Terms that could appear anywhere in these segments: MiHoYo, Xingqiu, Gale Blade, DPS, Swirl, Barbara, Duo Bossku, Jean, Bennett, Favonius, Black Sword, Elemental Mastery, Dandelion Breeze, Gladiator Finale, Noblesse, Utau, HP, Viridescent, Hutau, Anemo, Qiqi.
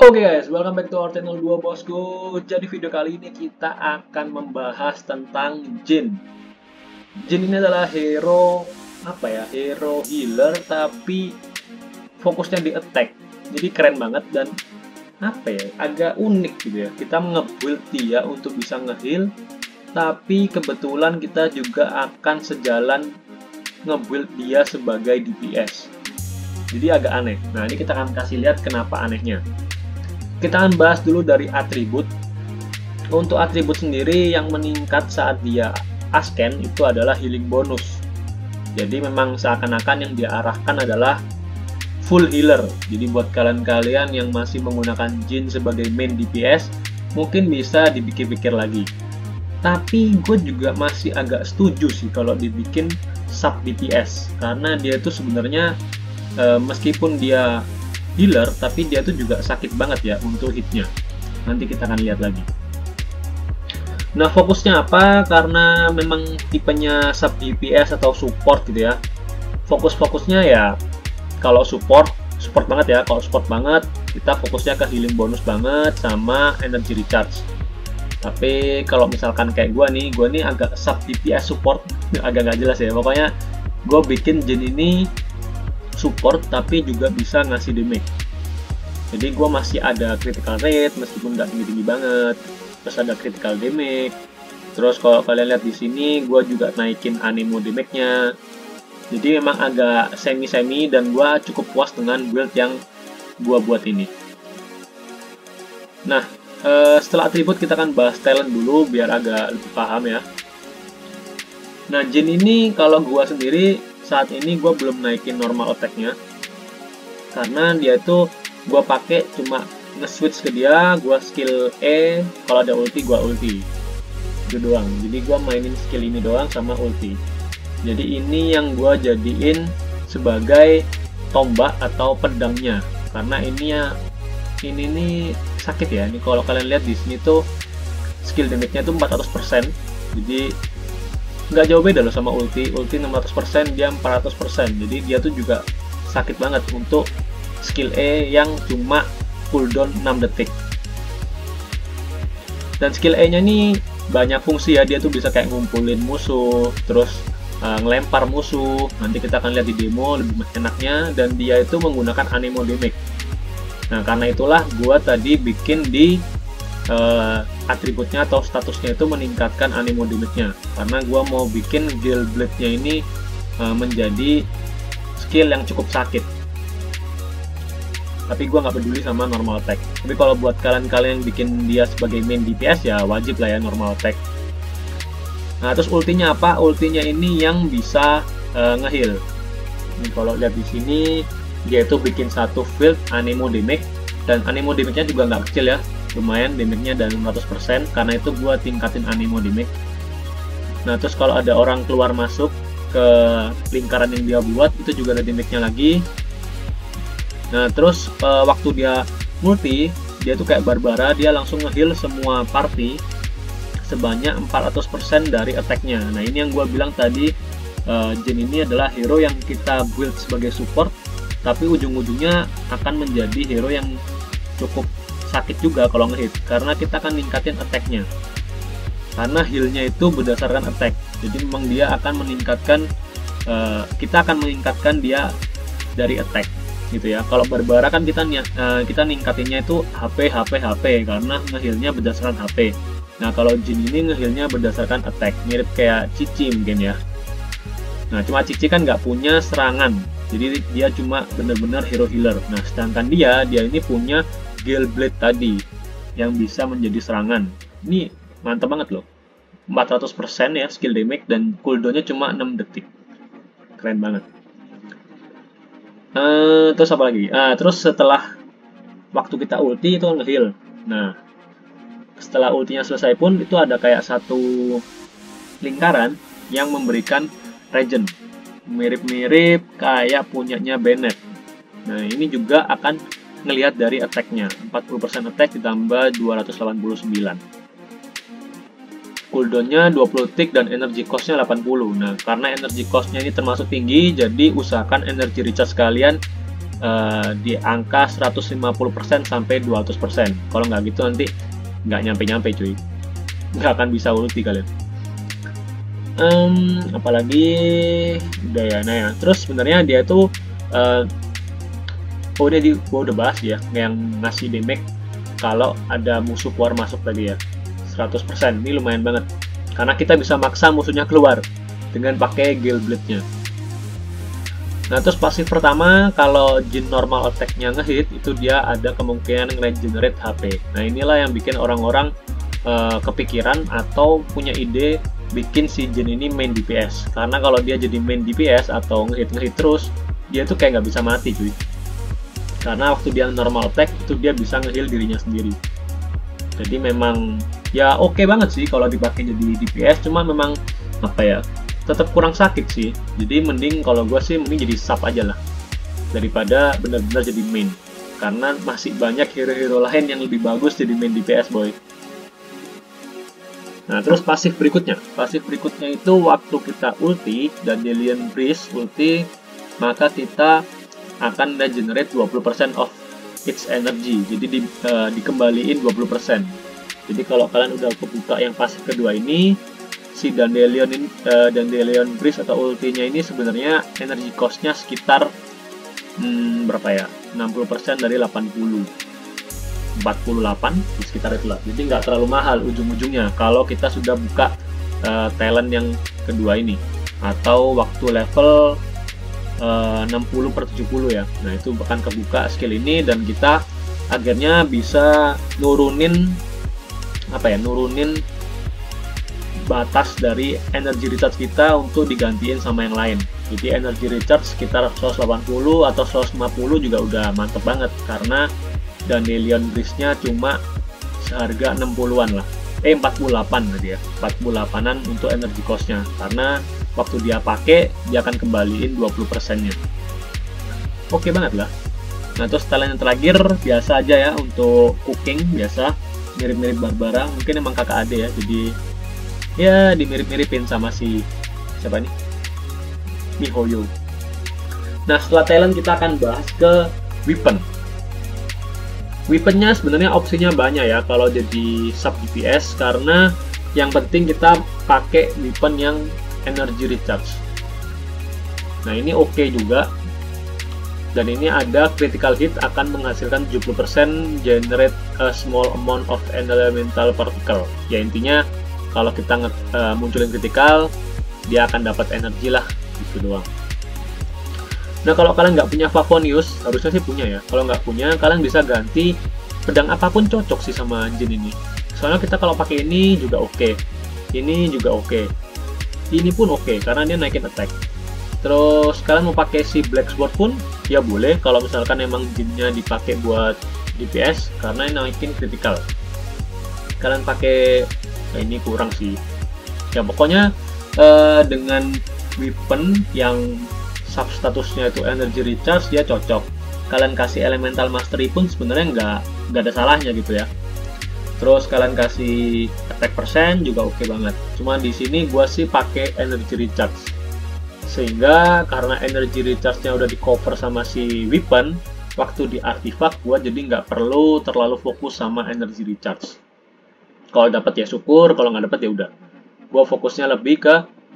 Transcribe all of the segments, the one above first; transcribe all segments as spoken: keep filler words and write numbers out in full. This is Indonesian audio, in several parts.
Oke okay guys, welcome back to our channel dua Bosku. Jadi video kali ini kita akan membahas tentang Jean. Jean ini adalah hero apa ya? Hero healer tapi fokusnya di attack. Jadi keren banget dan apa ya? Agak unik gitu ya. Kita nge-build dia untuk bisa nge-heal, tapi kebetulan kita juga akan sejalan nge-build dia sebagai D P S. Jadi agak aneh. Nah, ini kita akan kasih lihat kenapa anehnya. Kita akan bahas dulu dari atribut. Untuk atribut sendiri yang meningkat saat dia asken itu adalah healing bonus. Jadi memang seakan-akan yang diarahkan adalah full healer. Jadi buat kalian-kalian yang masih menggunakan Jean sebagai main D P S, mungkin bisa dipikir-pikir lagi. Tapi gue juga masih agak setuju sih kalau dibikin sub D P S, karena dia itu sebenarnya e, meskipun dia healer, tapi dia tuh juga sakit banget ya untuk hitnya. Nanti kita akan lihat lagi. Nah, fokusnya apa? Karena memang tipenya sub D P S atau support gitu ya. Fokus-fokusnya ya, kalau support, support banget ya. Kalau support banget, kita fokusnya ke healing bonus banget sama energy recharge. Tapi kalau misalkan kayak gue nih, gue nih agak sub D P S support, agak nggak jelas ya. Pokoknya gue bikin Jean ini support tapi juga bisa ngasih damage. Jadi gue masih ada critical rate meskipun nggak tinggi-tinggi banget, terus ada critical damage. Terus kalau kalian lihat di sini gue juga naikin Anemo damage-nya. Jadi memang agak semi-semi dan gue cukup puas dengan build yang gue buat ini. Nah, eh, setelah atribut kita akan bahas talent dulu biar agak lebih paham ya. Nah, Jean ini kalau gue sendiri saat ini gue belum naikin normal attack-nya karena dia itu gue pakai cuma nge-switch ke dia, gue skill E, kalau ada ulti gue ulti itu doang. Jadi gue mainin skill ini doang sama ulti. Jadi ini yang gue jadiin sebagai tombak atau pedangnya, karena ini ya ini nih sakit ya. Ini kalau kalian lihat di sini tuh skill damage-nya tuh empat ratus persen, jadi nggak jauh beda loh sama ulti. Ulti enam ratus persen, dia empat ratus persen. Jadi dia tuh juga sakit banget untuk skill E yang cuma cooldown enam detik. Dan skill E nya ini banyak fungsi ya. Dia tuh bisa kayak ngumpulin musuh, terus uh, ngelempar musuh. Nanti kita akan lihat di demo lebih enaknya. Dan dia itu menggunakan Anemo damage. Nah, karena itulah gua tadi bikin di Uh, atributnya atau statusnya itu meningkatkan Anemo damage-nya, karena gua mau bikin Gale Blade-nya ini uh, menjadi skill yang cukup sakit. Tapi gua nggak peduli sama normal attack. Tapi kalau buat kalian-kalian yang bikin dia sebagai main D P S ya wajib lah ya normal attack. Nah, terus ultinya apa? Ultinya ini yang bisa uh, ngeheal. Ini kalau lihat di sini dia itu bikin satu field Anemo damage, dan Anemo damage-nya juga nggak kecil ya. Lumayan damage-nya dan lima ratus persen, karena itu gua tingkatin Anemo damage. Nah, terus kalau ada orang keluar masuk ke lingkaran yang dia buat itu juga ada damage-nya lagi. Nah, terus uh, waktu dia multi, dia tuh kayak Barbara, dia langsung nge-heal semua party sebanyak empat ratus persen dari attack-nya. Nah, ini yang gua bilang tadi, uh, Jean ini adalah hero yang kita build sebagai support tapi ujung-ujungnya akan menjadi hero yang cukup sakit juga kalau ngehit, karena kita akan ningkatin attack-nya, karena heal-nya itu berdasarkan attack. Jadi memang dia akan meningkatkan uh, kita akan meningkatkan dia dari attack gitu ya. Kalau Barbara kan kita uh, kita ningkatinnya itu H P H P H P karena ngeheal-nya berdasarkan H P. Nah, kalau Jean ini ngeheal-nya berdasarkan attack, mirip kayak Qiqi mungkin ya. Nah, cuma Qiqi kan nggak punya serangan, jadi dia cuma bener-bener hero healer. Nah, sedangkan dia dia ini punya Gale Blade tadi yang bisa menjadi serangan. Ini mantap banget loh, empat ratus persen ya skill damage dan cooldownnya cuma enam detik. Keren banget. uh, Terus apa lagi? Uh, terus setelah waktu kita ulti itu ngeheal. Nah, setelah ultinya selesai pun itu ada kayak satu lingkaran yang memberikan regen, mirip-mirip kayak punyanya Bennett. Nah, ini juga akan ngelihat dari attack-nya, empat puluh persen attack ditambah dua ratus delapan puluh sembilan, cooldown-nya dua puluh tick dan energy cost-nya delapan puluh. Nah, karena energy cost-nya ini termasuk tinggi, jadi usahakan energy recharge kalian uh, di angka seratus lima puluh persen sampai dua ratus persen. Kalau nggak gitu nanti nggak nyampe-nyampe cuy, nggak akan bisa ulti kalian. Um, apalagi udah ya, nah ya. Terus sebenarnya dia tuh uh, oh udah di gua udah bahas ya yang ngasih damage kalau ada musuh keluar masuk tadi ya seratus persen. Ini lumayan banget karena kita bisa maksa musuhnya keluar dengan pakai Gale Blade-nya. Nah terus pasif pertama, kalau Jin normal attack-nya ngehit itu dia ada kemungkinan nge-regenerate H P. Nah inilah yang bikin orang-orang uh, kepikiran atau punya ide bikin si Jin ini main D P S. Karena kalau dia jadi main D P S atau ngehit-ngehit terus, dia tuh kayak nggak bisa mati cuy. Karena waktu dia normal attack itu dia bisa ngeheal dirinya sendiri. Jadi memang ya oke okay banget sih kalau dipakai jadi D P S, cuma memang apa ya, tetap kurang sakit sih. Jadi mending kalau gue sih mending jadi sub aja lah daripada benar-benar jadi main, karena masih banyak hero-hero lain yang lebih bagus jadi main D P S boy. Nah terus pasif berikutnya, pasif berikutnya itu waktu kita ulti Dandelion Breeze ulti, maka kita akan regenerate dua puluh persen of its energy. Jadi di, uh, dikembaliin dua puluh persen. Jadi kalau kalian udah kebuka yang pasif kedua ini, si Dandelion ini, uh, Dandelion Breeze atau ultinya ini sebenarnya energy cost-nya sekitar hmm, berapa ya? enam puluh persen dari delapan puluh, empat puluh delapan di sekitar itulah. Jadi nggak terlalu mahal ujung-ujungnya kalau kita sudah buka uh, talent yang kedua ini atau waktu level uh, enam puluh per tujuh puluh ya. Nah, itu akan kebuka skill ini dan kita akhirnya bisa nurunin apa ya? Nurunin batas dari energy recharge kita untuk digantiin sama yang lain. Jadi energy recharge sekitar seratus delapan puluh atau seratus lima puluh juga udah mantep banget karena Dandelion Breeze-nya cuma seharga enam puluhan lah. Eh empat puluh delapan tadi ya. empat puluh delapanan untuk energy cost-nya karena waktu dia pakai dia akan kembaliin dua puluh persen-nya. Oke banget lah. Nah, terus talent yang terakhir biasa aja ya untuk cooking biasa, mirip-mirip Barbara, mungkin emang kakak adik ya. Jadi ya dimirip-miripin sama si siapa nih, MiHoYo. Nah setelah talent kita akan bahas ke weapon. Weaponnya sebenarnya opsinya banyak ya kalau jadi sub D P S, karena yang penting kita pakai weapon yang energy recharge. Nah ini oke okay juga, dan ini ada critical hit akan menghasilkan tujuh puluh persen, generate a small amount of elemental particle. Ya intinya kalau kita uh, munculin kritikal, dia akan dapat energi lah, gitu doang. Nah kalau kalian nggak punya Favonius, harusnya sih punya ya. Kalau nggak punya, kalian bisa ganti pedang apapun, cocok sih sama Jin ini. Soalnya kita kalau pakai ini juga oke, okay. ini juga oke, okay. ini pun oke okay, karena dia naikin attack. Terus kalian mau pakai si Black Sword pun, ya boleh. Kalau misalkan emang Jinnya dipakai buat D P S, karena ini naikin kritikal. Kalian pakai nah, ini kurang sih ya, pokoknya eh, dengan weapon yang sub statusnya itu energy recharge dia cocok. Kalian kasih elemental mastery pun sebenarnya nggak nggak ada salahnya gitu ya. Terus kalian kasih attack persen juga oke okay banget, cuma di sini gua sih pakai energy recharge, sehingga karena energy recharge nya udah di cover sama si weapon, waktu di artifact gua jadi nggak perlu terlalu fokus sama energy recharge. Kalau dapat ya syukur, kalau nggak dapat ya udah. Gua fokusnya lebih ke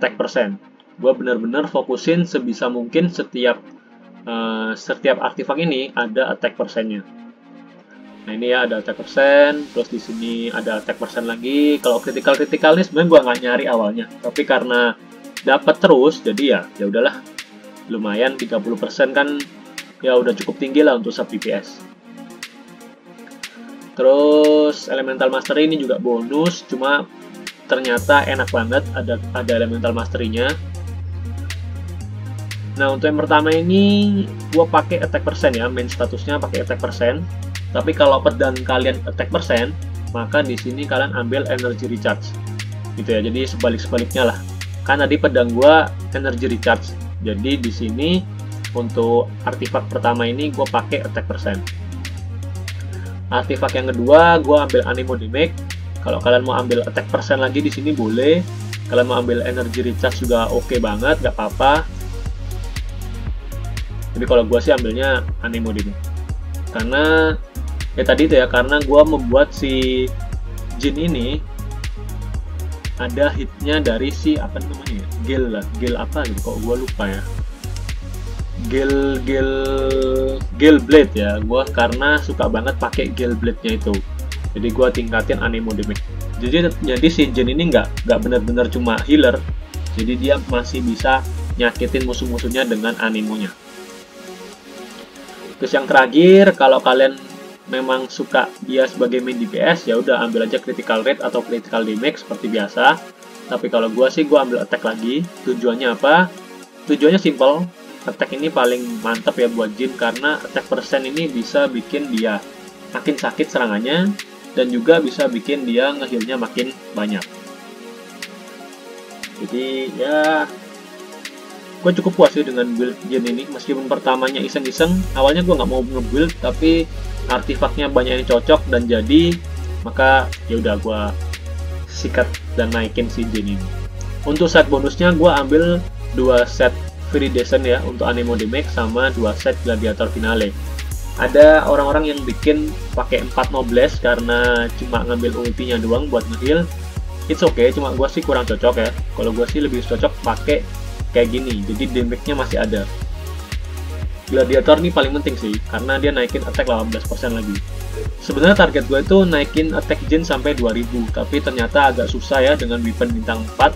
attack persen. Gua bener-bener fokusin sebisa mungkin setiap uh, setiap artefak ini ada attack persennya. Nah ini ya ada attack persen, terus di sini ada attack persen lagi. Kalau critical critical ini sebenarnya gua nggak nyari awalnya, tapi karena dapat terus jadi ya ya udahlah. Lumayan tiga puluh persen kan ya udah cukup tinggi lah untuk sub D P S. Terus elemental mastery ini juga bonus, cuma ternyata enak banget ada ada elemental mastery-nya. Nah untuk yang pertama ini gua pakai attack persen ya, main statusnya pakai attack persen. Tapi kalau pedang kalian attack persen, maka di sini kalian ambil energy recharge, gitu ya. Jadi sebalik sebaliknya lah. Kan tadi pedang gua energy recharge, jadi di sini untuk artefak pertama ini gua pakai attack persen. Artefak yang kedua, gue ambil Anemo damage. Kalau kalian mau ambil attack persen lagi di sini boleh. Kalian mau ambil energy recharge juga oke okay banget, nggak apa-apa. Tapi kalau gue sih ambilnya Anemo dulu, karena ya tadi itu ya, karena gue membuat si Jin ini ada hitnya dari si apa namanya ya, Gale lah, Gale apa gitu, kok gue lupa ya, Gale Gale Gale Blade ya. Gue karena suka banget pakai Gale Blade nya itu, jadi gue tingkatin Anemo damage. Jadi jadi si Jin ini nggak nggak benar-benar cuma healer, jadi dia masih bisa nyakitin musuh-musuhnya dengan Anemonya. Terus yang terakhir, kalau kalian memang suka dia sebagai main D P S, ya udah ambil aja critical rate atau critical damage seperti biasa. Tapi kalau gua sih gua ambil attack lagi. Tujuannya apa? Tujuannya simple. Attack ini paling mantap ya buat Jin, karena attack persen ini bisa bikin dia makin sakit serangannya dan juga bisa bikin dia ngehealnya makin banyak. Jadi ya gue cukup puas sih dengan build Jin ini, meskipun pertamanya iseng-iseng. Awalnya gue nggak mau nge-build, tapi artefaknya banyak yang cocok dan jadi, maka ya udah gue sikat dan naikin si Jin ini. Untuk set bonusnya gue ambil dua set Viridescent ya untuk Anemo damage, sama dua set Gladiator Finale. Ada orang-orang yang bikin pakai empat Noblesse karena cuma ngambil ultinya doang buat ngeheal. It's okay, cuma gue sih kurang cocok ya. Kalau gue sih lebih cocok pakai kayak gini, jadi damage-nya masih ada. Gladiator ini paling penting sih, karena dia naikin attack delapan belas persen lagi. Sebenarnya target gue itu naikin attack Jin sampai dua ribu, tapi ternyata agak susah ya dengan weapon bintang empat,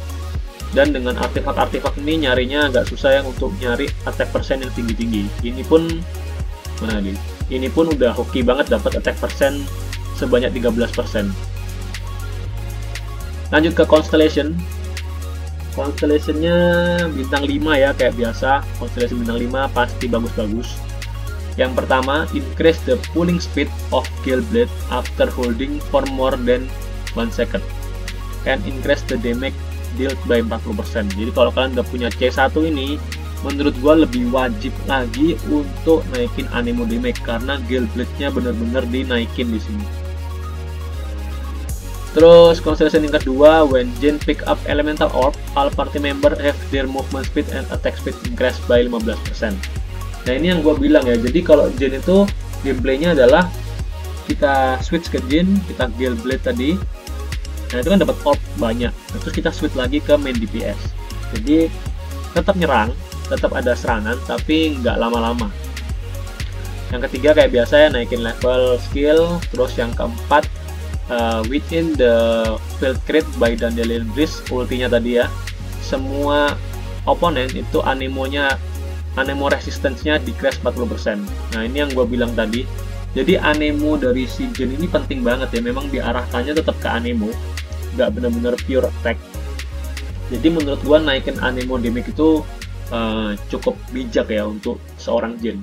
dan dengan artefak-artefak ini nyarinya agak susah yang untuk nyari attack persen yang tinggi-tinggi. Ini pun mana nih? Ini pun udah hoki banget dapat attack persen sebanyak tiga belas persen. Lanjut ke Constellation. Constellation-nya bintang lima ya, kayak biasa. Constellation bintang lima pasti bagus-bagus. Yang pertama, increase the pulling speed of Gale Blade after holding for more than one second and increase the damage dealt by empat puluh persen. Jadi kalau kalian udah punya C satu ini, menurut gua lebih wajib lagi untuk naikin Anemo damage, karena Gale Blade-nya bener-bener dinaikin di sini. Terus constellation yang kedua, when Jin pick up elemental orb, all party member have their movement speed and attack speed increased by lima belas persen. Nah ini yang gue bilang ya, jadi kalau Jin itu gameplaynya adalah kita switch ke Jin, kita Gale Blade tadi, nah itu kan dapat orb banyak, nah, terus kita switch lagi ke main D P S. Jadi tetap nyerang, tetap ada serangan, tapi nggak lama-lama. Yang ketiga kayak biasa ya, naikin level skill. Terus yang keempat, Uh, within the field create by Dandelion Breeze, ultinya tadi ya, semua opponen itu Anemonya, Anemo resistance-nya decrease empat puluh persen. Nah ini yang gue bilang tadi, jadi Anemo dari si Jin ini penting banget ya, memang diarahkannya tetap ke Anemo, gak bener-bener pure attack. Jadi menurut gue naikin Anemo damage itu uh, cukup bijak ya untuk seorang Jin.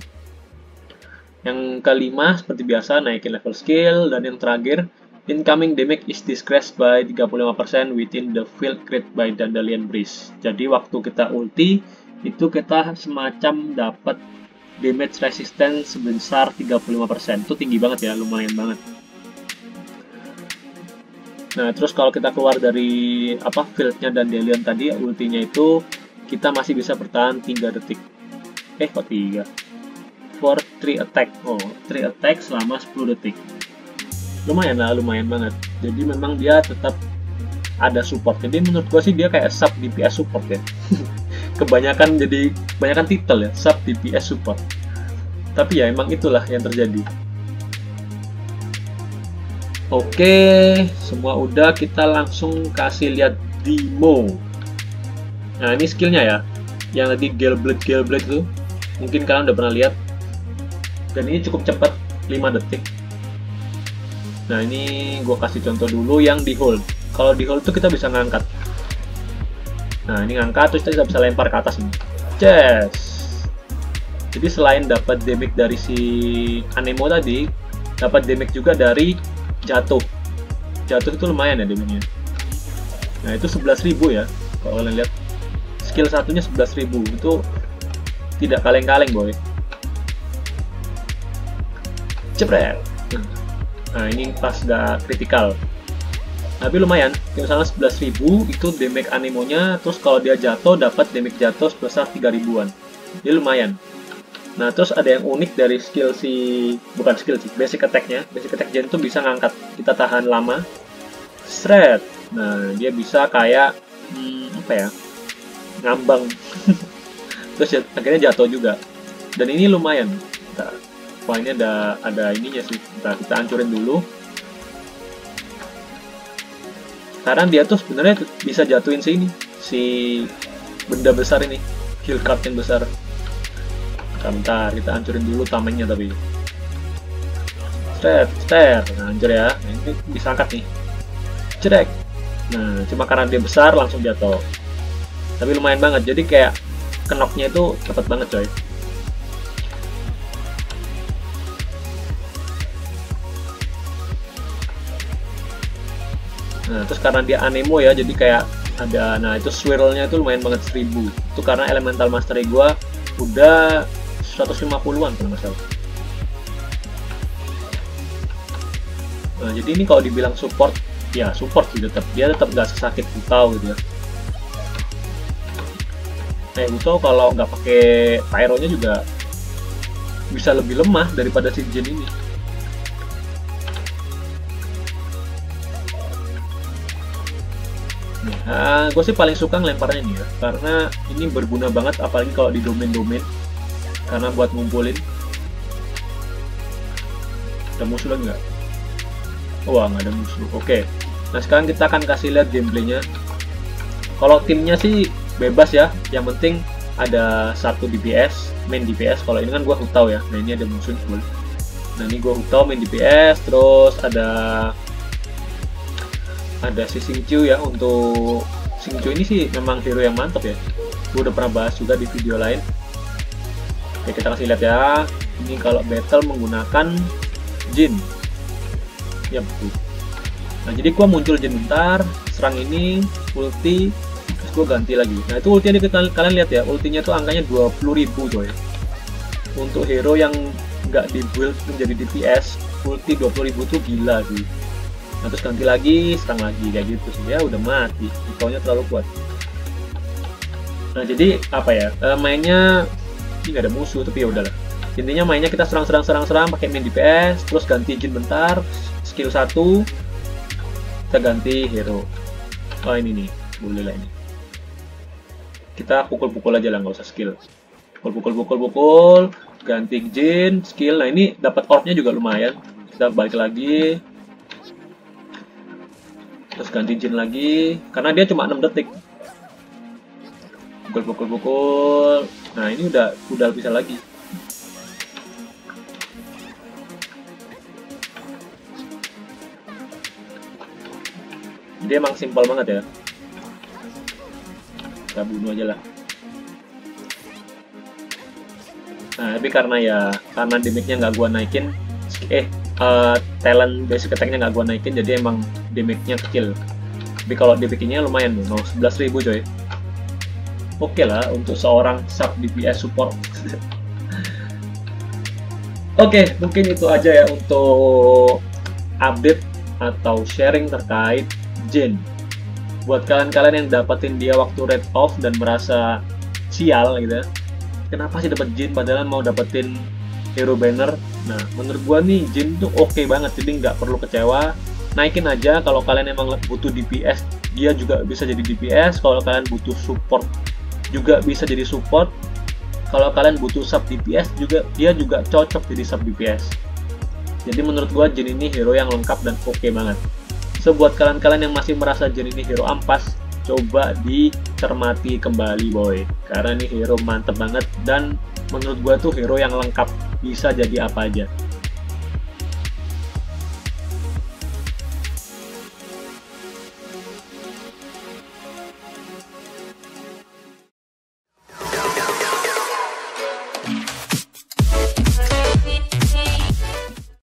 Yang kelima seperti biasa, naikin level skill. Dan yang terakhir, incoming damage is decreased by tiga puluh lima persen within the field created by Dandelion Breeze. Jadi waktu kita ulti itu kita semacam dapat damage resistance sebesar tiga puluh lima persen. Itu tinggi banget ya, lumayan banget. Nah, terus kalau kita keluar dari apa fieldnya Dandelion tadi, ultinya itu kita masih bisa bertahan tiga detik. Eh, kok tiga? For three attack. Oh, three attack selama sepuluh detik. Lumayan lah, lumayan banget. Jadi memang dia tetap ada support. Jadi menurut gue sih dia kayak sub D P S support ya. Kebanyakan jadi kebanyakan title ya, sub D P S support. Tapi ya emang itulah yang terjadi. Oke, semua udah, kita langsung kasih lihat demo. Nah ini skillnya ya, yang tadi Gale Blade Gale Blade itu mungkin kalian udah pernah lihat. Dan ini cukup cepat, lima detik. Nah ini gue kasih contoh dulu yang di hold. Kalau di hold tuh kita bisa ngangkat. Nah ini ngangkat, terus kita bisa lempar ke atas nih. Yes. Jadi selain dapat damage dari si Anemo tadi, dapat damage juga dari jatuh. Jatuh itu lumayan ya damage-nya. Nah itu sebelas ribu ya. Kalau kalian lihat skill satunya sebelas ribu, itu tidak kaleng-kaleng boy. Cepret. Nah ini pas udah critical, tapi lumayan, misalnya sebelas ribu itu damage Anemonya. Terus kalau dia jatuh dapat damage jatuh sebesar tiga ribuan, jadi lumayan. Nah, terus ada yang unik dari skill si... Bukan skill sih, basic attack-nya. Basic attack Jean tuh bisa ngangkat. Kita tahan lama. Shred. Nah, dia bisa kayak... Hmm, apa ya? Ngambang. Terus akhirnya jatuh juga. Dan ini lumayan. Nah, poinnya ada, ada ininya sih. Nah, kita hancurin dulu. Karena dia tuh sebenarnya bisa jatuhin si ini. Si benda besar ini. Heal card yang besar. Bentar, kita hancurin dulu tamengnya tapi. Step, step, nah, hancur ya. Nah, ini bisa angkat nih. Cedek. Nah, cuma karena dia besar langsung jatuh. Tapi lumayan banget, jadi kayak kenoknya itu cepet banget coy. Nah, terus karena dia anemo ya, jadi kayak ada, nah itu swirlnya itu lumayan banget seribu. Itu karena elemental mastery gua udah seratus lima puluhan kalau nggak salah. Nah, jadi ini kalau dibilang support, ya support sih tetap. Dia tetap nggak sesakit Utau gitu ya. Eh, Utau kalau nggak pakai Pyro-nya juga bisa lebih lemah daripada si Jean ini. Nah, gue sih paling suka ngelemparnya nih ya, karena ini berguna banget apalagi kalau di domain-domain. Karena buat ngumpulin. Ada musuh lagi nggak? Wah, nggak ada musuh. Oke. Nah, sekarang kita akan kasih lihat gameplaynya. Kalau timnya sih bebas ya. Yang penting ada satu D P S, main D P S. Kalau ini kan gue Hutau ya. Nah, ini ada musuh. Nah, ini gue Hutau main D P S. Terus ada ada si Xingqiu ya. Untuk Xingqiu ini sih memang hero yang mantap ya. Gue udah pernah bahas juga di video lain. Oke, kita kasih lihat ya. Ini kalau battle menggunakan Jean. Ya betul. Nah, jadi gua muncul Jean bentar, serang ini, ulti, terus gua ganti lagi. Nah, itu ultinya kalian, kalian lihat ya, ultinya tuh angkanya dua puluh ribu coy. Untuk hero yang nggak dibuild menjadi D P S, ulti dua puluh ribu tuh gila sih. Nah, terus ganti lagi, serang lagi kayak gitu sih. Ya udah mati, Utaunya terlalu kuat. Nah, jadi apa ya? E, mainnya nggak ada musuh, tapi ya udahlah. Intinya mainnya kita serang-serang-serang-serang pakai main D P S, terus ganti Jean bentar, skill satu kita ganti hero. Oh, ini nih, boleh lah ini. Kita pukul-pukul aja lah, nggak usah skill. Pukul-pukul-pukul-pukul, ganti Jean, skill. Nah, ini dapat orbnya juga lumayan. Kita balik lagi, terus ganti Jean lagi, karena dia cuma enam detik. Pukul-pukul-pukul. Nah, ini udah udah bisa lagi. Jadi emang simpel banget ya. Kita bunuh aja lah. Nah, tapi karena ya karena damage-nya nggak gua naikin, eh uh, talent basic attack-nya nggak gua naikin, jadi emang damage-nya kecil. Tapi kalau damage-nya lumayan loh, sebelas ribu coy. Oke lah untuk seorang sub D P S support. Oke, mungkin itu aja ya untuk update atau sharing terkait Jean. Buat kalian-kalian yang dapetin dia waktu rate off dan merasa sial gitu, kenapa sih dapat Jean padahal mau dapetin hero banner? Nah, menurut gua nih Jean tuh oke banget, jadi nggak perlu kecewa. Naikin aja kalau kalian emang butuh D P S, dia juga bisa jadi D P S. Kalau kalian butuh support juga bisa jadi support. Kalau kalian butuh sub D P S juga, dia juga cocok jadi sub D P S. Jadi menurut gua Jean ini hero yang lengkap dan oke okay banget. So, buat kalian-kalian yang masih merasa Jean ini hero ampas, coba dicermati kembali boy, karena ini hero mantep banget dan menurut gua tuh hero yang lengkap, bisa jadi apa aja.